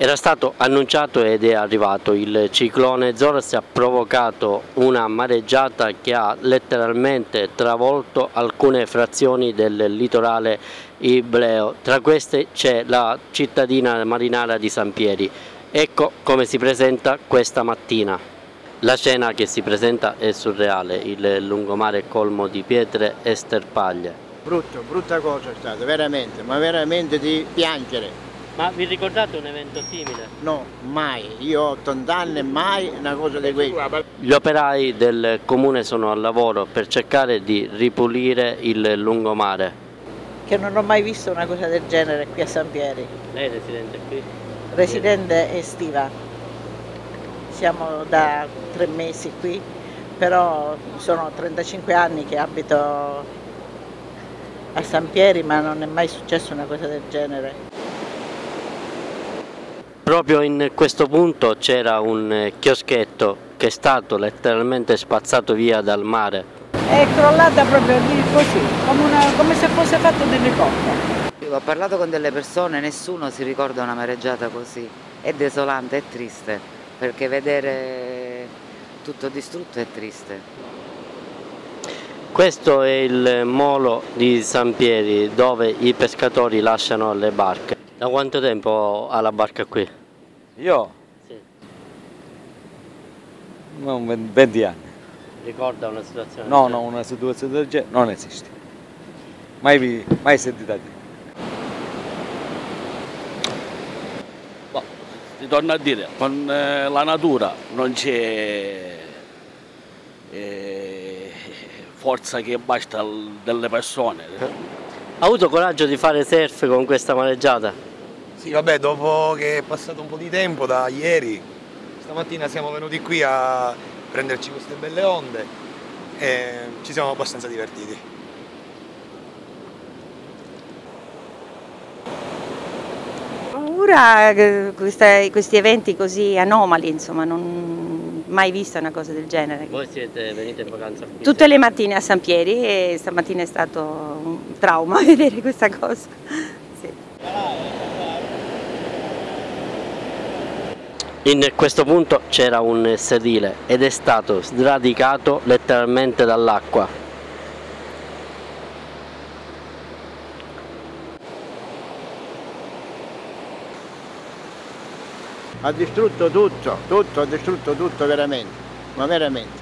Era stato annunciato ed è arrivato il ciclone Zoros, ha provocato una mareggiata che ha letteralmente travolto alcune frazioni del litorale ibleo, tra queste c'è la cittadina marinara di Sampieri. Ecco come si presenta questa mattina. La scena che si presenta è surreale, il lungomare è colmo di pietre e sterpaglie. Brutta cosa è stata, veramente, ma veramente di piangere. Ma vi ricordate un evento simile? No, mai. Io ho 80 anni e mai una cosa di questa. Gli operai del comune sono al lavoro per cercare di ripulire il lungomare. Che non ho mai visto una cosa del genere qui a Sampieri. Lei è residente qui? Residente estiva. Siamo da 3 mesi qui, però sono 35 anni che abito a Sampieri, ma non è mai successa una cosa del genere. Proprio in questo punto c'era un chioschetto che è stato letteralmente spazzato via dal mare. È crollata proprio così, come se fosse fatto dell'elicottero. Ho parlato con delle persone, nessuno si ricorda una mareggiata così. È desolante, è triste, perché vedere tutto distrutto è triste. Questo è il molo di Sampieri, dove i pescatori lasciano le barche. Da quanto tempo ha la barca qui? Io? Sì. No, 20 anni. Ricorda una situazione? No, no, una situazione del genere non esiste. Mai sentita di. Boh, ti torno a dire, con la natura non c'è forza che basta delle persone. Ha avuto coraggio di fare surf con questa mareggiata? Sì, vabbè, dopo che è passato un po' di tempo da ieri, stamattina siamo venuti qui a prenderci queste belle onde e ci siamo abbastanza divertiti. Paura questi eventi così anomali, insomma, non ho mai visto una cosa del genere. Voi venite in vacanza? Tutte le mattine a Sampieri e stamattina è stato un trauma vedere questa cosa. Sì. In questo punto c'era un sedile ed è stato sradicato letteralmente dall'acqua. Ha distrutto tutto veramente, ma veramente.